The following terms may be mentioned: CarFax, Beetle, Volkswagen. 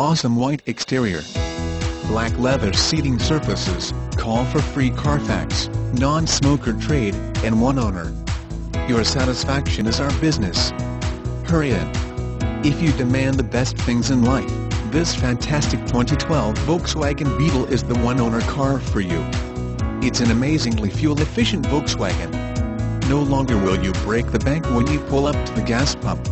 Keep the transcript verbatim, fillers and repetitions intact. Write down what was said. awesome white exterior, black leather seating surfaces. Call for free CarFax, non-smoker trade, and one owner. Your satisfaction is our business. Hurry in. If you demand the best things in life, this fantastic twenty twelve Volkswagen Beetle is the one-owner car for you. It's an amazingly fuel-efficient Volkswagen. No longer will you break the bank when you pull up to the gas pump.